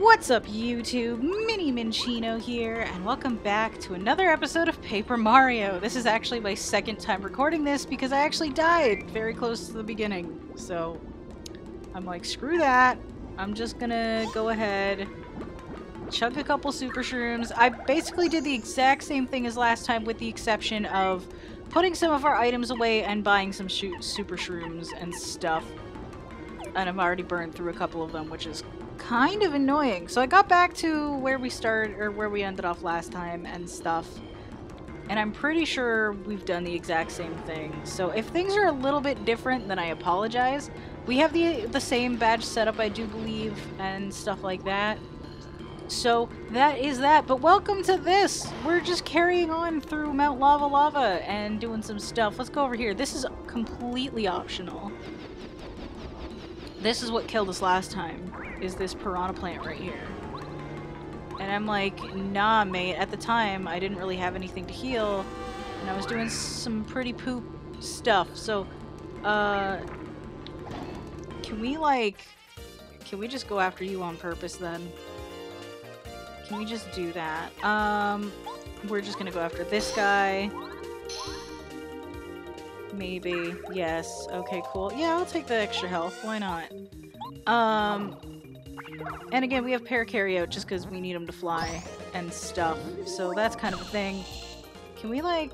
What's up, YouTube? MinnyMinccino here, and welcome back to another episode of Paper Mario. This is actually my second time recording this because I actually died very close to the beginning. So, I'm like, screw that. I'm just gonna go ahead, chug a couple super shrooms. I basically did the exact same thing as last time with the exception of putting some of our items away and buying some super shrooms and stuff. And I've already burned through a couple of them, which is kind of annoying. So I got back to where we started, or where we ended off last time and stuff, and I'm pretty sure we've done the exact same thing. So if things are a little bit different, then I apologize. We have the same badge setup, I do believe, and stuff like that. So that is that, but welcome to this! We're just carrying on through Mount Lava Lava and doing some stuff. Let's go over here. This is completely optional. This is what killed us last time, is this piranha plant right here. And I'm like, nah, mate. At the time, I didn't really have anything to heal, and I was doing some pretty poop stuff. So, can we just go after you on purpose then? Can we just do that? We're just gonna go after this guy. Maybe. Yes. Okay, cool. Yeah, I'll take the extra health. Why not? And again, we have Parakarry out just because we need him to fly and stuff. So that's kind of a thing. Can we, like,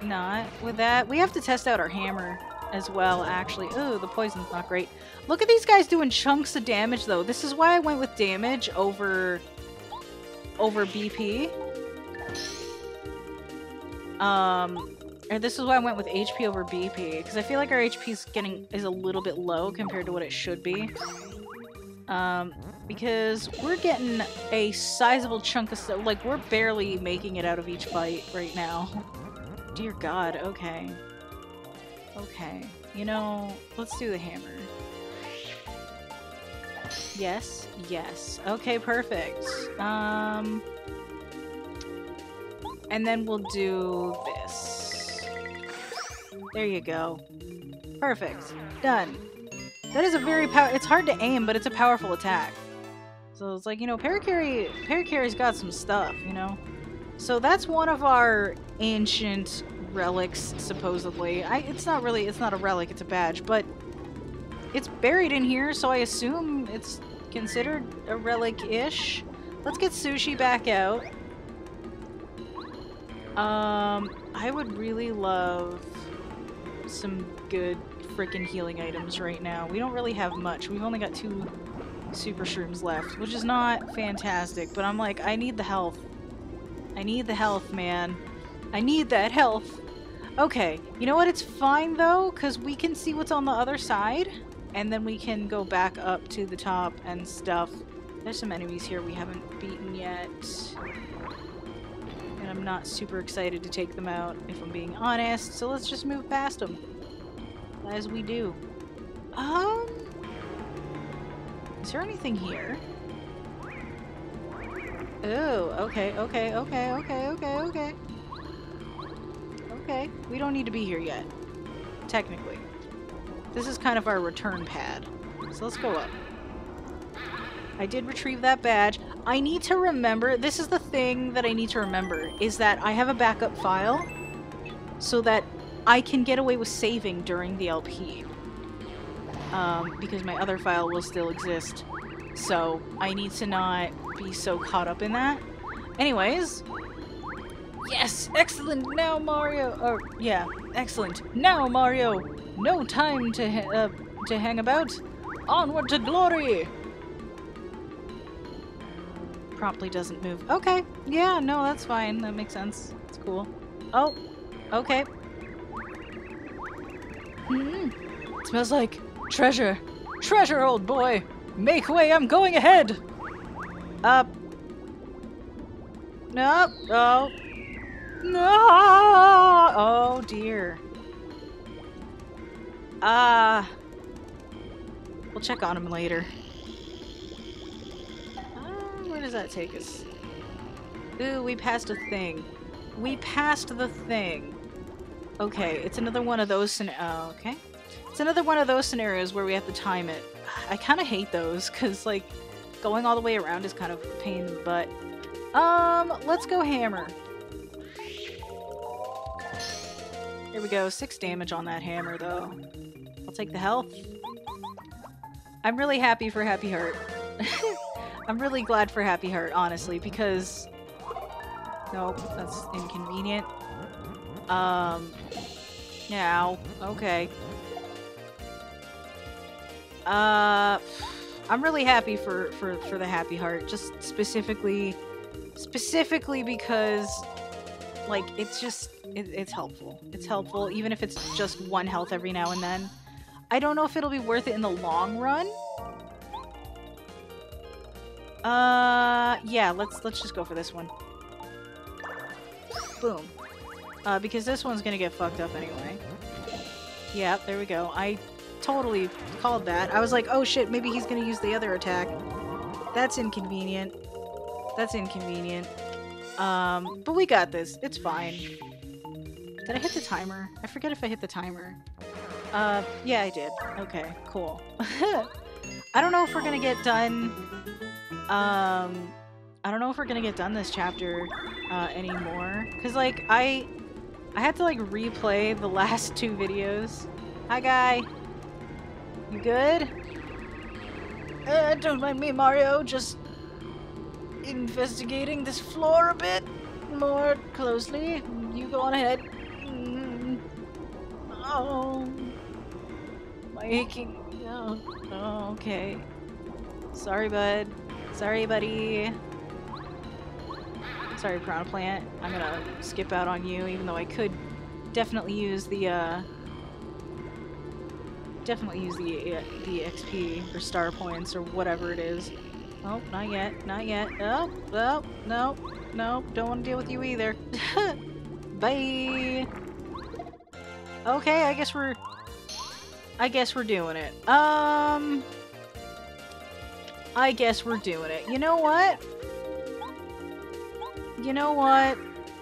not with that? We have to test out our hammer as well, actually. Ooh, the poison's not great. Look at these guys doing chunks of damage, though. This is why I went with damage over BP. Or this is why I went with HP over BP, because I feel like our HP is a little bit low compared to what it should be. Because we're getting a sizable chunk of stuff. Like, we're barely making it out of each fight right now. Dear God, okay. Okay. You know, let's do the hammer. Yes, yes. Okay, perfect. And then we'll do this. There you go. Perfect. Done. That is a very powerful... It's hard to aim, but it's a powerful attack. So it's like, you know, Parakarry's got some stuff, you know? So that's one of our ancient relics, supposedly. It's not a relic, it's a badge, but it's buried in here, so I assume it's considered a relic-ish. Let's get Sushi back out. I would really love some good freaking healing items right now. We don't really have much. We've only got 2 super shrooms left, which is not fantastic, but I'm like, I need the health. I need the health, man. I need that health. Okay, you know what? It's fine, though, because we can see what's on the other side, and then we can go back up to the top and stuff. There's some enemies here we haven't beaten yet, and I'm not super excited to take them out, if I'm being honest. So let's just move past them, as we do. Is there anything here? Oh, okay. Okay, we don't need to be here yet, technically. This is kind of our return pad. So let's go up. I did retrieve that badge. I need to remember, this is the thing that I need to remember, is that I have a backup file so that I can get away with saving during the LP. Because my other file will still exist. So I need to not be so caught up in that. Anyways. Yes! Excellent! Now Mario! Oh, yeah. Excellent. Now Mario! No time to hang about. Onward to glory! Promptly doesn't move. Okay. Yeah, no, that's fine. That makes sense. It's cool. Oh. Okay. Mm-hmm. It smells like treasure. Treasure, old boy! Make way, I'm going ahead! No. Oh. No! Oh, dear. We'll check on him later. Where does that take us? Ooh, we passed a thing. We passed the thing. Okay, it's another one of those okay. It's another one of those scenarios where we have to time it. I kind of hate those, because, like, going all the way around is kind of a pain in the butt. Let's go hammer. Here we go. 6 damage on that hammer, though. I'll take the health. I'm really happy for Happy Heart. I'm really glad for Happy Heart, honestly, because... Nope, that's inconvenient. Now, okay. I'm really happy for the Happy Heart, just specifically because, like, it's just, it's helpful. It's helpful, even if it's just 1 health every now and then. I don't know if it'll be worth it in the long run. Yeah, let's just go for this one. Boom. Because this one's gonna get fucked up anyway. Yeah, there we go. I totally called that. I was like, oh shit, maybe he's gonna use the other attack. That's inconvenient. That's inconvenient. But we got this. It's fine. Did I hit the timer? I forget if I hit the timer. Yeah, I did. Okay, cool. I don't know if we're gonna get done... I don't know if we're gonna get done this chapter anymore. Because, like, I had to, like, replay the last 2 videos. Hi, guy. You good? Don't mind me, Mario. Just investigating this floor a bit more closely. You go on ahead. Oh. My aching. Oh, okay. Sorry, bud. Sorry, buddy. Sorry, Piranha Plant. I'm gonna skip out on you, even though I could definitely use the, Definitely use the XP or star points or whatever it is. Oh, not yet. Not yet. Oh, oh, no. No, don't want to deal with you either. Bye! Okay, I guess we're doing it. I guess we're doing it. You know what? You know what?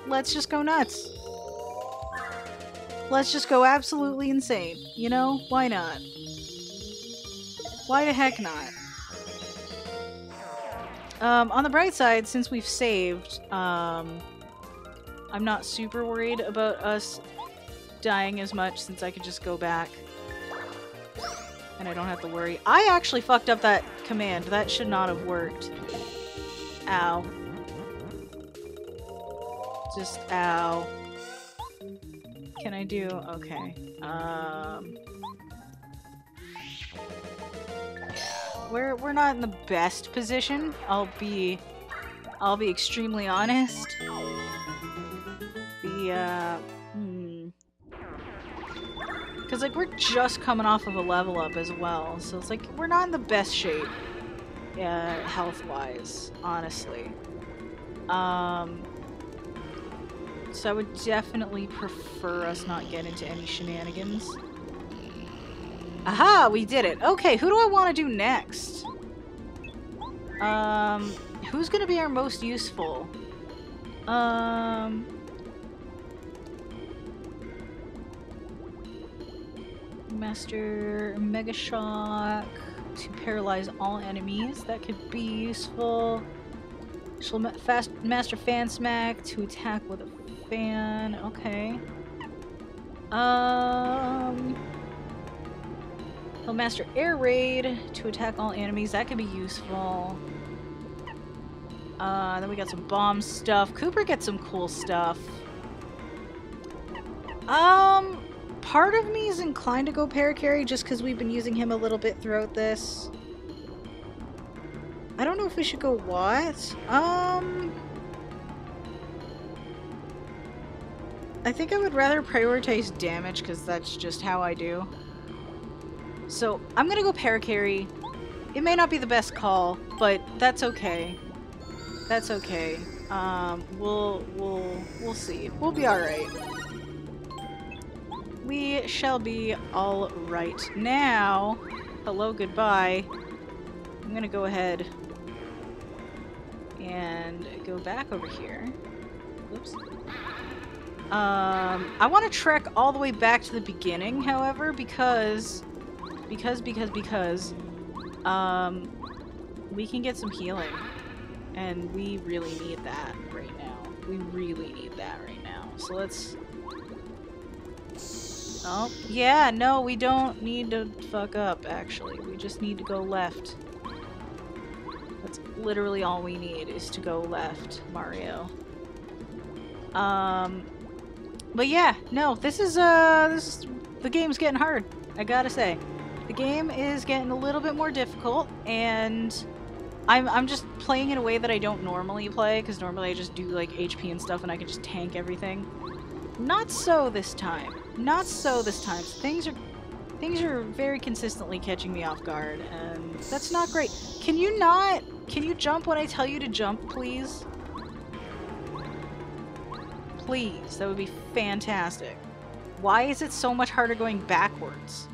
Let's just go nuts. Let's just go absolutely insane. You know? Why not? Why the heck not? On the bright side, since we've saved, I'm not super worried about us dying as much since I could just go back. And I don't have to worry. I actually fucked up that command. That should not have worked. Ow. Just ow. Can I do? Okay. We're not in the best position. I'll be extremely honest. Cause like we're just coming off of a level up as well, so it's like we're not in the best shape, health-wise, honestly. So I would definitely prefer us not get into any shenanigans. Aha! We did it! Okay, who do I want to do next? Who's gonna be our most useful? Master Mega Shock to paralyze all enemies. That could be useful. Master Fan Smack to attack with a fan. Okay. He'll master Air Raid to attack all enemies. That could be useful. Then we got some bomb stuff. Cooper gets some cool stuff. Part of me is inclined to go Parakarry just because we've been using him a little bit throughout this. I don't know if we should go what? I think I would rather prioritize damage because that's just how I do. So I'm gonna go Parakarry. It may not be the best call, but that's okay. That's okay. We'll see. We'll be all right. We shall be all right now. Hello, goodbye. I'm gonna go ahead and go back over here. Oops. I want to trek all the way back to the beginning, however, because we can get some healing. And we really need that right now. We really need that right now. So let's... Oh, yeah, no, we don't need to fuck up, actually. We just need to go left. That's literally all we need, is to go left, Mario. But yeah, no, this is the game's getting hard, I gotta say. The game is getting a little bit more difficult, and... I'm just playing in a way that I don't normally play, because normally I just do, like, HP and stuff, and I can just tank everything. Not so this time. Not so this time. Things are very consistently catching me off guard, and that's not great. Can you jump when I tell you to jump, please? Please, that would be fantastic. Why is it so much harder going backwards?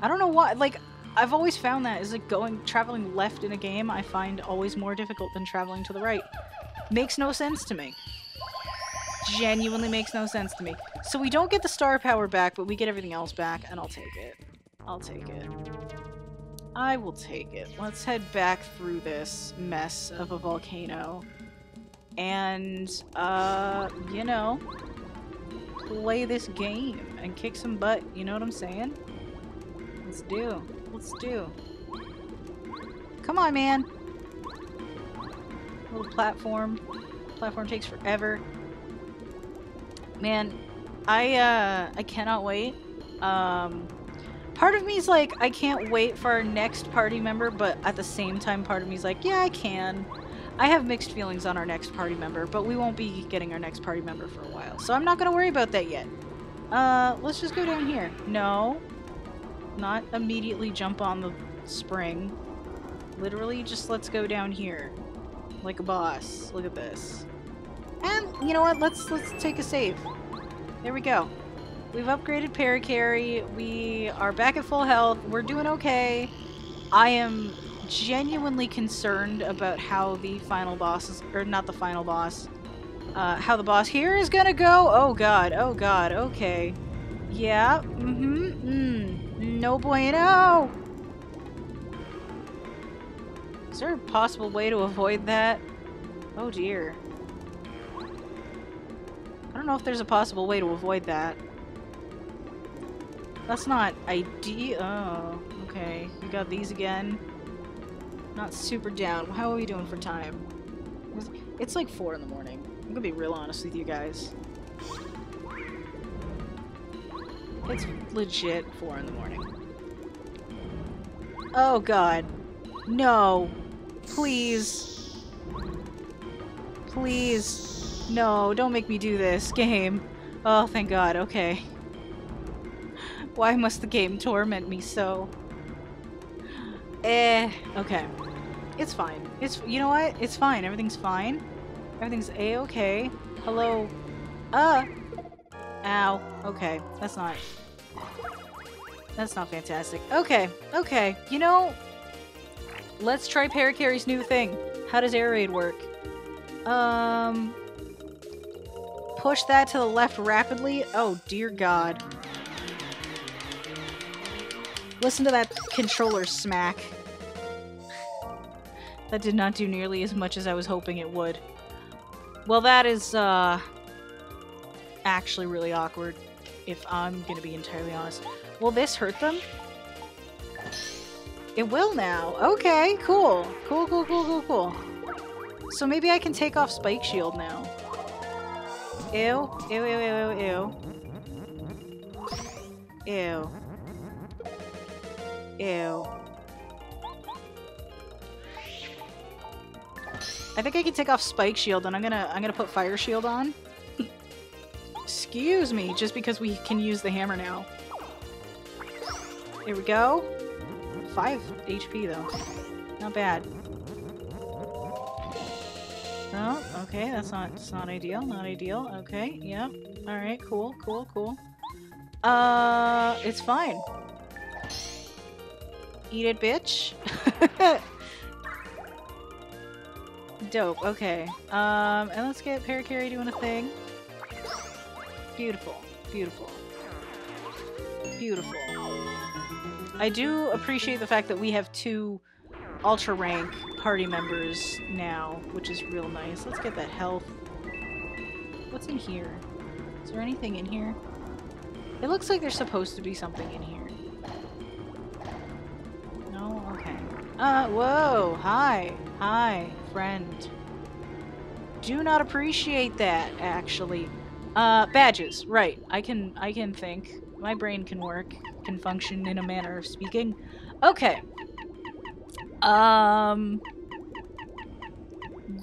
I don't know why, like... I've always found that, is like traveling left in a game, I find always more difficult than traveling to the right. Makes no sense to me. Genuinely makes no sense to me. So we don't get the star power back, but we get everything else back, and I'll take it. I'll take it. I will take it. Let's head back through this mess of a volcano. And, you know, play this game and kick some butt, you know what I'm saying? Let's do. Let's do. Come on, man. Little platform. Platform takes forever. Man, I cannot wait. Part of me's like, I can't wait for our next party member, but at the same time, part of me's like, yeah, I can. I have mixed feelings on our next party member, but we won't be getting our next party member for a while, so I'm not gonna worry about that yet. Let's just go down here. No. Not immediately jump on the spring. Literally, just let's go down here. Like a boss. Look at this. And, you know what? Let's take a save. There we go. We've upgraded Parakarry. We are back at full health. We're doing okay. I am genuinely concerned about how the final boss is... Or, not the final boss. How the boss here is gonna go. Oh, God. Oh, God. Okay. Yeah. Mm-hmm. Mm. No bueno! Is there a possible way to avoid that? Oh dear. I don't know if there's a possible way to avoid that. That's not ideal. Oh, okay. We got these again. Not super down. How are we doing for time? It's like 4 in the morning. I'm gonna be real honest with you guys. It's legit 4 in the morning. Oh god. No. Please. Please. No, don't make me do this game. Oh, thank god. Okay. Why must the game torment me so? Okay. It's fine. You know what? It's fine. Everything's fine. Everything's a-okay. Hello. Ow. Okay. That's not fantastic. Okay. Okay. You know, let's try Parakarry's new thing. How does air raid work? Push that to the left rapidly. Oh, dear God. Listen to that controller smack. That did not do nearly as much as I was hoping it would. Well, that is, actually really awkward, if I'm gonna be entirely honest. Will this hurt them? It will now. Okay, cool. Cool, cool, cool, cool, cool. So maybe I can take off Spike Shield now. Ew. Ew, ew, ew, ew, ew. Ew. Ew. I think I can take off Spike Shield, and I'm gonna put Fire Shield on. Excuse me, just because we can use the hammer now. Here we go. 5 HP, though. Not bad. Oh, okay, that's not ideal, not ideal. Okay, yep. Yeah. Alright, cool, cool, cool. It's fine. Eat it, bitch. Dope, okay. And let's get Parakarry doing a thing. Beautiful. Beautiful. Beautiful. I do appreciate the fact that we have two ultra rank party members now, which is real nice. Let's get that health. What's in here? Is there anything in here? It looks like there's supposed to be something in here. No? Okay. Whoa! Hi! Hi, friend. Do not appreciate that, actually. Badges. Right. I can think. My brain can work. Can function in a manner of speaking. Okay.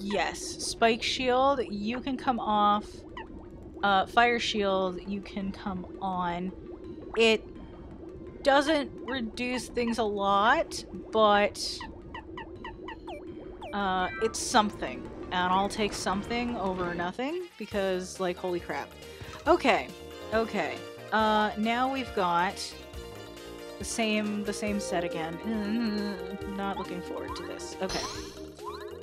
Yes. Spike shield, you can come off. Fire shield, you can come on. It doesn't reduce things a lot, but it's something. And I'll take something over nothing, because, like, holy crap. Okay. Okay. Now we've got the same set again. Not looking forward to this. Okay.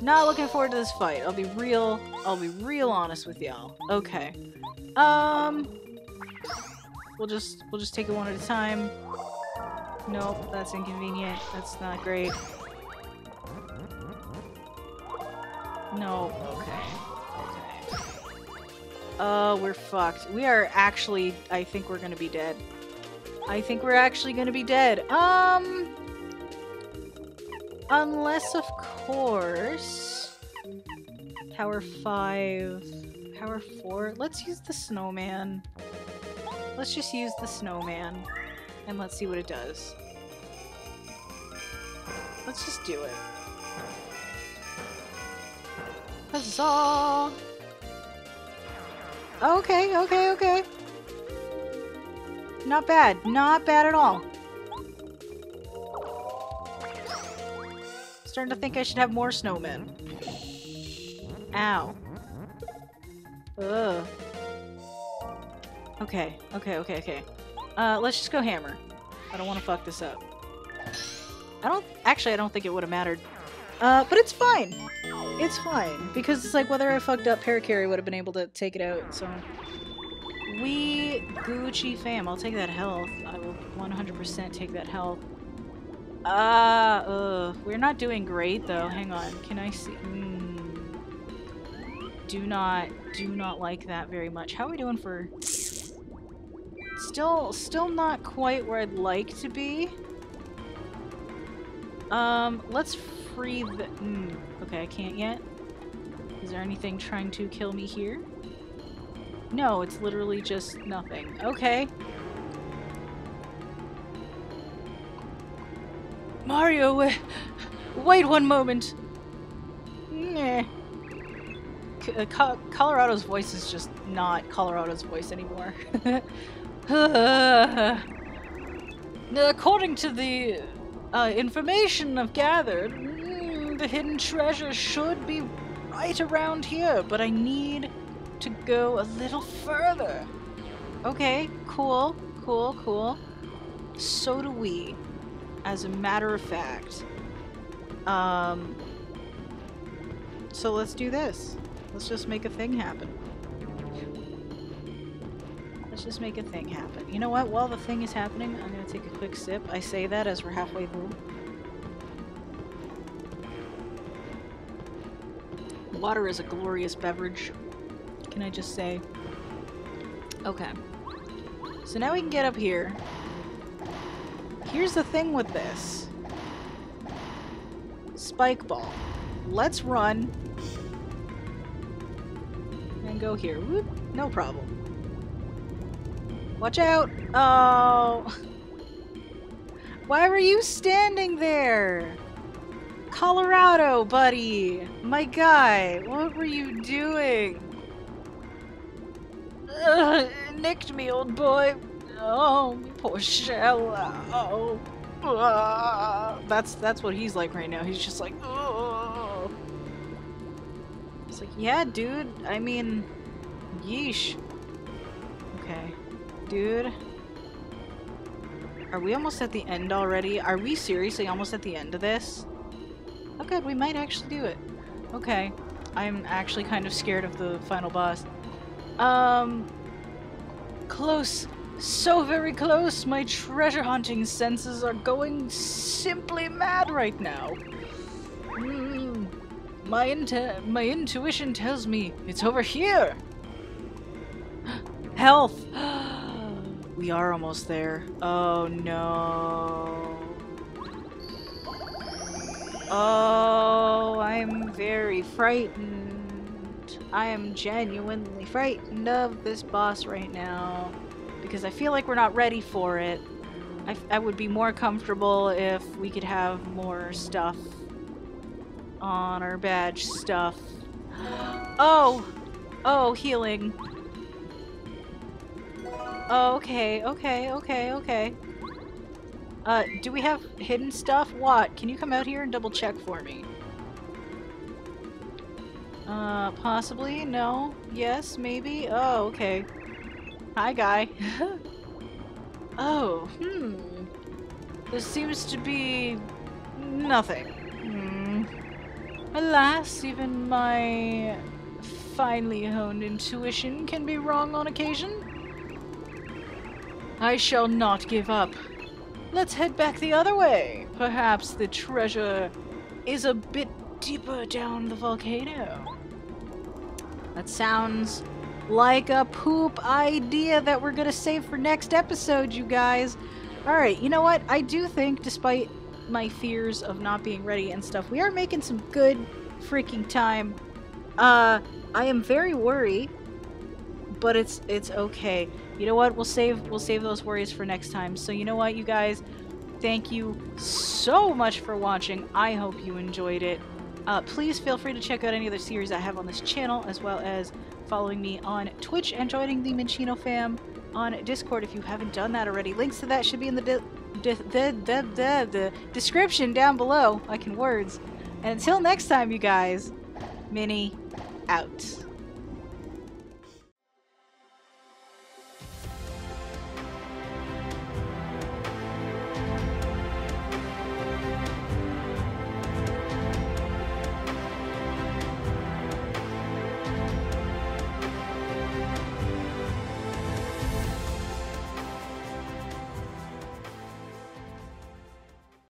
Not looking forward to this fight. I'll be real honest with y'all. Okay. We'll just take it one at a time. Nope, that's inconvenient. That's not great. No, okay. Okay. We're fucked. We are actually, I think we're gonna be dead. I think we're actually gonna be dead. Unless, of course, Power 5, Power 4. Let's use the snowman. Let's just use the snowman, and let's see what it does. Let's just do it. Huzzah! Okay, okay, okay. Not bad. Not bad at all. Starting to think I should have more snowmen. Ow. Ugh. Okay, okay, okay, okay. Let's just go hammer. I don't want to fuck this up. I don't think it would have mattered. But it's fine. It's fine. Because it's like, whether I fucked up, Parakarry would have been able to take it out, so... We Gucci fam. I'll take that health. I will 100% take that health. We're not doing great, though. Hang on. Can I see? Do not like that very much. How are we doing for... Still not quite where I'd like to be. Let's free the... Okay, I can't yet. Is there anything trying to kill me here? No, it's literally just nothing. Okay. Mario, wait one moment. Nah. Colorado's voice is just not Colorado's voice anymore. According to the information I've gathered, the hidden treasure should be right around here, but I need to go a little further. Okay, cool, cool, cool. So do we. As a matter of fact. So let's do this. Let's just make a thing happen. Let's just make a thing happen. You know what? While the thing is happening, I'm gonna take a quick sip. I say that as we're halfway through. Water is a glorious beverage. Can I just say? Okay. So now we can get up here. Here's the thing with this. Spike ball. Let's run. And go here. Whoop. No problem. Watch out! Oh! Why were you standing there? Kolorado, buddy! My guy! What were you doing? Ugh, nicked me, old boy! Oh, poor Shella. Oh. That's what he's like right now. He's just like, oh. It's like, yeah, dude. I mean, yeesh. Okay. Dude. Are we almost at the end already? Are we seriously almost at the end of this? Oh good, we might actually do it. Okay. I'm actually kind of scared of the final boss. Close. So very close! My treasure hunting senses are going simply mad right now! My intuition tells me it's over here. Health. We are almost there. Oh no. Oh, I'm very frightened. I am genuinely frightened of this boss right now because I feel like we're not ready for it. I would be more comfortable if we could have more stuff on our badge stuff. Oh! Oh, healing. Oh, okay, okay, okay, okay. Do we have hidden stuff? What? Can you come out here and double check for me? Possibly? No? Yes? Maybe? Oh, okay. Hi, guy. Oh, There seems to be nothing. Alas, even my finely honed intuition can be wrong on occasion. I shall not give up. Let's head back the other way. Perhaps the treasure is a bit deeper down the volcano. That sounds like a poop idea that we're gonna save for next episode, you guys. Alright, you know what? I do think, despite my fears of not being ready and stuff, we are making some good freaking time. I am very worried, but it's okay. You know what? We'll save those worries for next time. So you know what, you guys? Thank you so much for watching. I hope you enjoyed it. Please feel free to check out any other series I have on this channel, as well as following me on Twitch and joining the Minccino fam on Discord if you haven't done that already. Links to that should be in the description down below. I can words. And until next time, you guys, Minnie out.